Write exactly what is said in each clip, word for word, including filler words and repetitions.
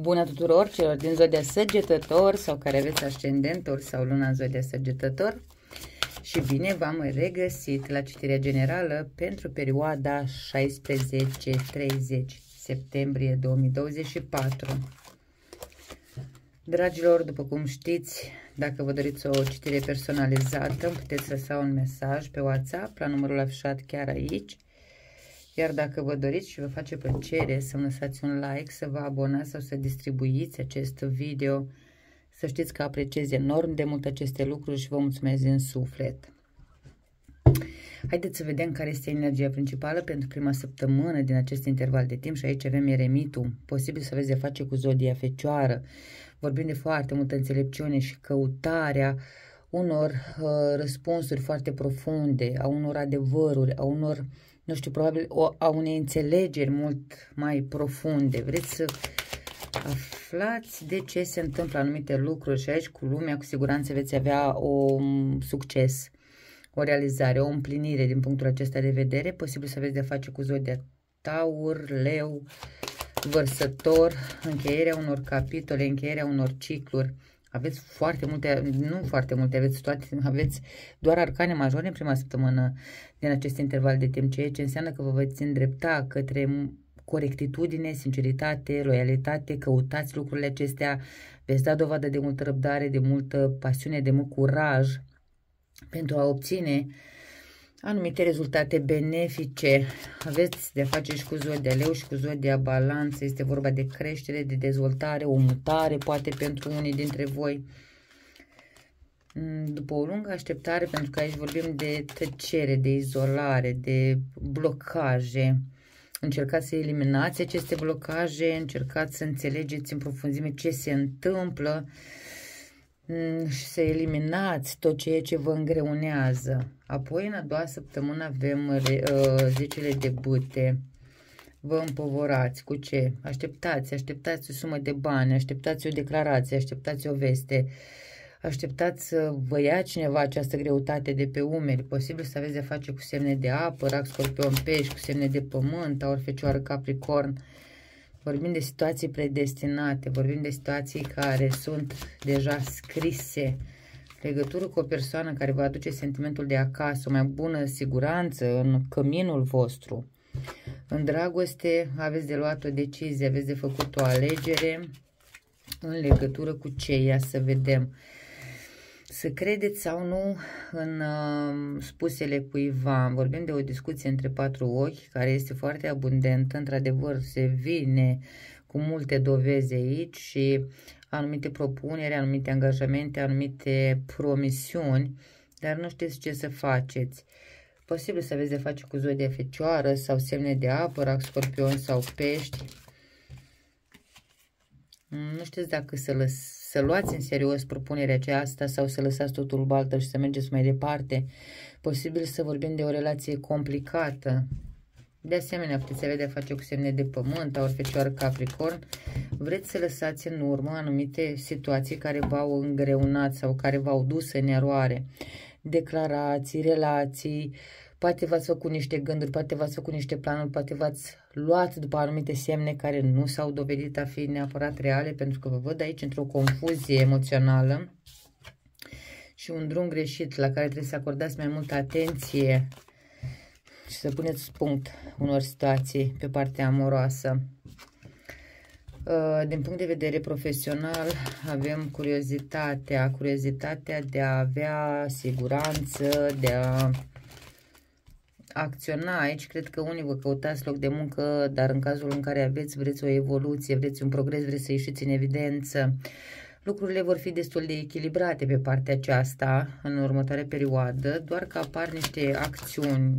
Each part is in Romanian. Bună tuturor celor din zodia Săgetător sau care aveți ascendentul sau luna în zodia Săgetător. Și bine v-am regăsit la citirea generală pentru perioada șaisprezece treizeci septembrie două mii douăzeci și patru. Dragilor, după cum știți, dacă vă doriți o citire personalizată, puteți lăsa un mesaj pe WhatsApp la numărul afișat chiar aici. Iar dacă vă doriți și vă face plăcere să-mi lăsați un like, să vă abonați sau să distribuiți acest video, să știți că apreciez enorm de mult aceste lucruri și vă mulțumesc din suflet. Haideți să vedem care este energia principală pentru prima săptămână din acest interval de timp și aici avem eremitul. Posibil să aveți de face cu zodia Fecioară. Vorbim de foarte multă înțelepciune și căutarea unor uh, răspunsuri foarte profunde, a unor adevăruri, a unor, nu știu, probabil o, a unei înțelegeri mult mai profunde. Vreți să aflați de ce se întâmplă anumite lucruri și aici cu lumea cu siguranță veți avea un succes, o realizare, o împlinire din punctul acesta de vedere. Posibil să aveți de face cu zodia Taur, Leu, Vărsător, încheierea unor capitole, încheierea unor cicluri. Aveți foarte multe, nu foarte multe, aveți toate, aveți doar arcane majore în prima săptămână din acest interval de timp, ceea ce înseamnă că vă veți îndrepta către corectitudine, sinceritate, loialitate, căutați lucrurile acestea, veți da dovadă de multă răbdare, de multă pasiune, de mult curaj pentru a obține anumite rezultate benefice. Aveți de face și cu zodia Leu și cu zodia Balanță. Este vorba de creștere, de dezvoltare, o mutare poate pentru unii dintre voi. După o lungă așteptare, pentru că aici vorbim de tăcere, de izolare, de blocaje. Încercați să eliminați aceste blocaje, încercați să înțelegeți în profunzime ce se întâmplă și să eliminați tot ceea ce vă îngreunează. Apoi, în a doua săptămână, avem zecele de bâte. Vă împovorați cu ce? Așteptați, așteptați o sumă de bani, așteptați o declarație, așteptați o veste, așteptați să vă ia cineva această greutate de pe umeri. Posibil să aveți de face cu semne de apă, Rac, Scorpion, Pești, cu semne de pământ, Taur, Fecioară, Capricorn. Vorbim de situații predestinate, vorbim de situații care sunt deja scrise. Legătură cu o persoană care vă aduce sentimentul de acasă, o mai bună siguranță în căminul vostru. În dragoste aveți de luat o decizie, aveți de făcut o alegere în legătură cu ce, ia să vedem. Să credeți sau nu în uh, spusele cuiva. Vorbim de o discuție între patru ochi care este foarte abundentă. Într-adevăr, se vine cu multe dovezi aici și anumite propuneri, anumite angajamente, anumite promisiuni, dar nu știți ce să faceți. Posibil să aveți de face cu zodia Fecioară sau semne de apă, Rac, Scorpion sau Pești. Nu știți dacă să lăsați, să luați în serios propunerea aceasta sau să lăsați totul baltă și să mergeți mai departe. Posibil să vorbim de o relație complicată. De asemenea, puteți avea de a face cu semne de pământ, Taur, Fecioară, Capricorn. Vreți să lăsați în urmă anumite situații care v-au îngreunat sau care v-au dus în eroare. Declarații, relații, poate v-ați făcut niște gânduri, poate v-ați făcut niște planuri, poate v-ați luat după anumite semne care nu s-au dovedit a fi neapărat reale, pentru că vă văd aici într-o confuzie emoțională și un drum greșit la care trebuie să acordați mai multă atenție și să puneți punct unor situații pe partea amoroasă. Din punct de vedere profesional avem curiozitatea, curiozitatea de a avea siguranță, de a acționa. Aici cred că unii vă căutați loc de muncă, dar în cazul în care aveți, vreți o evoluție, vreți un progres, vreți să ieșiți în evidență. Lucrurile vor fi destul de echilibrate pe partea aceasta în următoarea perioadă, doar că apar niște acțiuni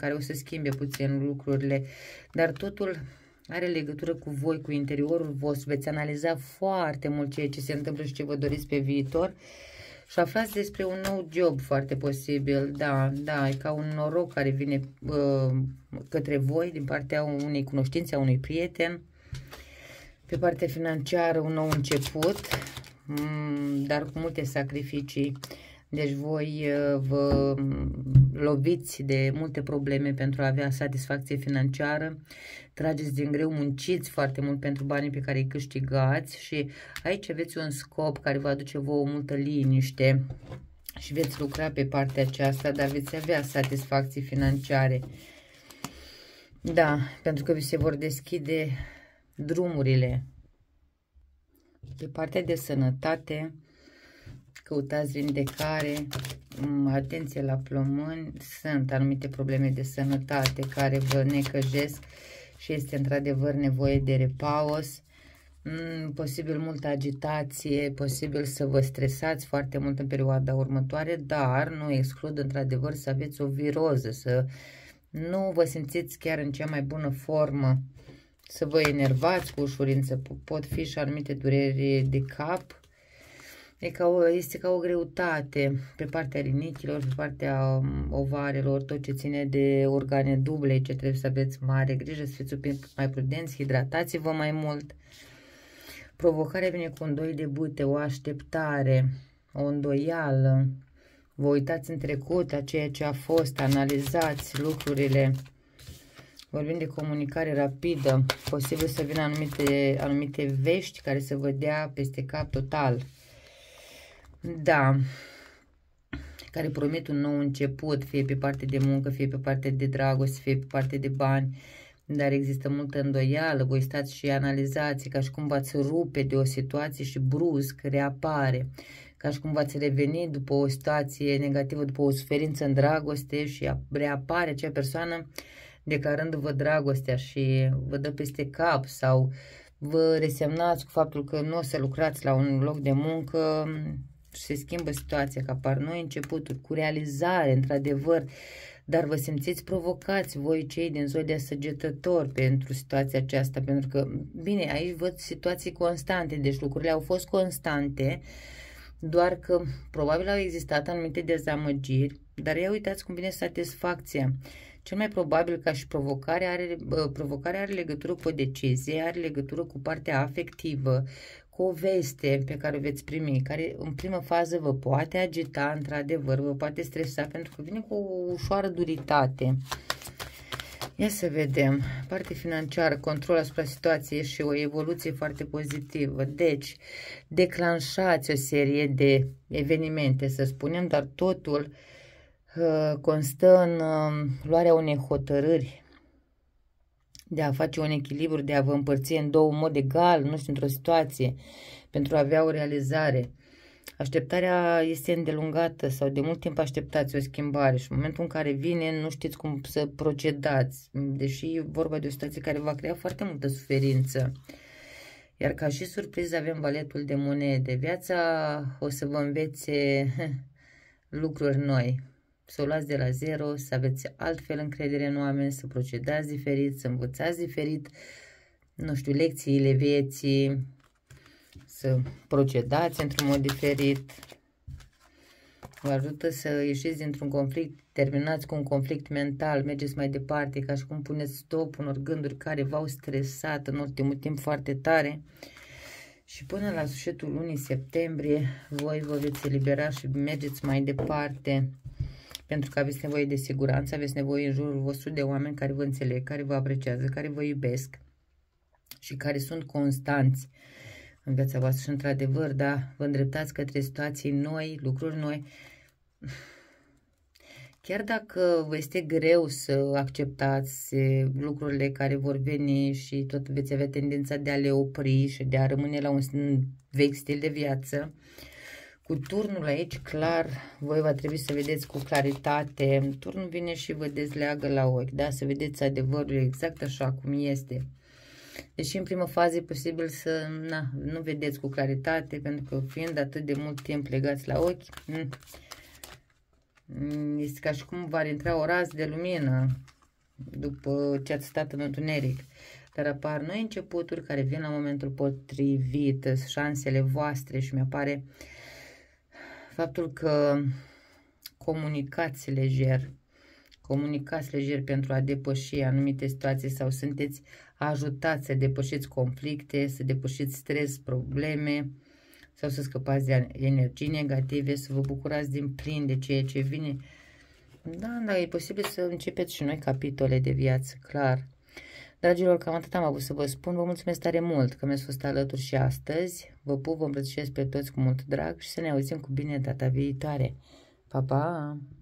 care o să schimbe puțin lucrurile, dar totul are legătură cu voi, cu interiorul vostru. Veți analiza foarte mult ceea ce se întâmplă și ce vă doriți pe viitor. Și aflați despre un nou job foarte posibil, da, da, e ca un noroc care vine uh, către voi din partea unei cunoștințe, a unui prieten. Pe partea financiară, un nou început, um, dar cu multe sacrificii. Deci voi vă loviți de multe probleme pentru a avea satisfacție financiară, trageți din greu, munciți foarte mult pentru banii pe care îi câștigați și aici aveți un scop care vă aduce vouă multă liniște și veți lucra pe partea aceasta, dar veți avea satisfacții financiare. Da, pentru că vi se vor deschide drumurile. Pe partea de sănătate, căutați vindecare, atenție la plămâni, sunt anumite probleme de sănătate care vă necăjesc și este într-adevăr nevoie de repaus, posibil multă agitație, posibil să vă stresați foarte mult în perioada următoare, dar nu exclud într-adevăr să aveți o viroză, să nu vă simțiți chiar în cea mai bună formă, să vă enervați cu ușurință, pot fi și anumite dureri de cap. E ca o, este ca o greutate pe partea rinichilor, pe partea ovarelor, tot ce ține de organe duble, ce trebuie să aveți mare grijă, să fiți mai prudenți, hidratați-vă mai mult. Provocarea vine cu un doi de bute, o așteptare, o îndoială. Vă uitați în trecut la ceea ce a fost, analizați lucrurile. Vorbim de comunicare rapidă, posibil să vină anumite, anumite vești care să vă dea peste cap total. Da, care promit un nou început, fie pe parte de muncă, fie pe parte de dragoste, fie pe parte de bani, dar există multă îndoială, voi stați și analizați, ca și cum v-ați rupe de o situație și brusc reapare, ca și cum v-ați revenit după o situație negativă, după o suferință în dragoste și reapare acea persoană declarându-vă dragostea și vă dă peste cap sau vă resemnați cu faptul că nu o să lucrați la un loc de muncă. Se schimbă situația, că apar noi începuturi cu realizare, într-adevăr, dar vă simțiți provocați voi cei din zodia Săgetător pentru situația aceasta, pentru că, bine, aici văd situații constante, deci lucrurile au fost constante, doar că probabil au existat anumite dezamăgiri, dar ia uitați cum vine satisfacția. Cel mai probabil ca și provocarea are, provocarea are legătură cu o decizie, are legătură cu partea afectivă, cu o veste pe care o veți primi, care în primă fază vă poate agita, într-adevăr, vă poate stresa, pentru că vine cu o ușoară duritate. Ia să vedem. Partea financiară, control asupra situației și o evoluție foarte pozitivă. Deci, declanșați o serie de evenimente, să spunem, dar totul uh, constă în uh, luarea unei hotărâri, de a face un echilibru, de a vă împărți în două, în mod egal, nu știu, într-o situație, pentru a avea o realizare. Așteptarea este îndelungată sau de mult timp așteptați o schimbare și în momentul în care vine nu știți cum să procedați, deși e vorba de o situație care va crea foarte multă suferință. Iar ca și surpriză avem valetul de monede. Viața o să vă învețe lucruri noi. Să o luați de la zero, să aveți altfel încredere în oameni, să procedați diferit, să învățați diferit, nu știu, lecțiile vieții, să procedați într-un mod diferit. Vă ajută să ieșiți dintr-un conflict, terminați cu un conflict mental, mergeți mai departe, ca și cum puneți stop unor gânduri care v-au stresat în ultimul timp foarte tare. Și până la sfârșitul lunii septembrie, voi vă veți elibera și mergeți mai departe, pentru că aveți nevoie de siguranță, aveți nevoie în jurul vostru de oameni care vă înțeleg, care vă apreciază, care vă iubesc și care sunt constanți în viața voastră. Și într-adevăr, da, vă îndreptați către situații noi, lucruri noi. Chiar dacă vă este greu să acceptați lucrurile care vor veni și tot veți avea tendința de a le opri și de a rămâne la un vechi stil de viață, cu turnul aici, clar, voi va trebui să vedeți cu claritate. Turnul vine și vă dezleagă la ochi, da? Să vedeți adevărul exact așa cum este. Deși în prima fază e posibil să na, nu vedeți cu claritate, pentru că fiind atât de mult timp legați la ochi, este ca și cum v-ar intra o rază de lumină după ce ați stat în întuneric. Dar apar noi începuturi care vin la momentul potrivit, șansele voastre și mi-apare faptul că comunicați lejer, comunicați lejer pentru a depăși anumite situații sau sunteți ajutați să depășiți conflicte, să depășiți stres, probleme, sau să scăpați de energii negative, să vă bucurați din plin de ceea ce vine. Da, dar e posibil să începeți și noi capitole de viață, clar. Dragilor, cam atât am avut să vă spun. Vă mulțumesc tare mult că mi-ați fost alături și astăzi. Vă pup, vă îmbrățișez pe toți cu mult drag și să ne auzim cu bine data viitoare. Pa, pa!